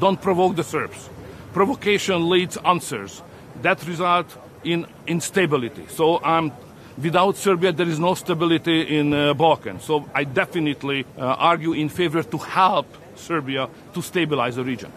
Don't provoke the Serbs. Provocation leads answers. That results in instability. So without Serbia, there is no stability in the Balkans. So I definitely argue in favor to help Serbia to stabilize the region.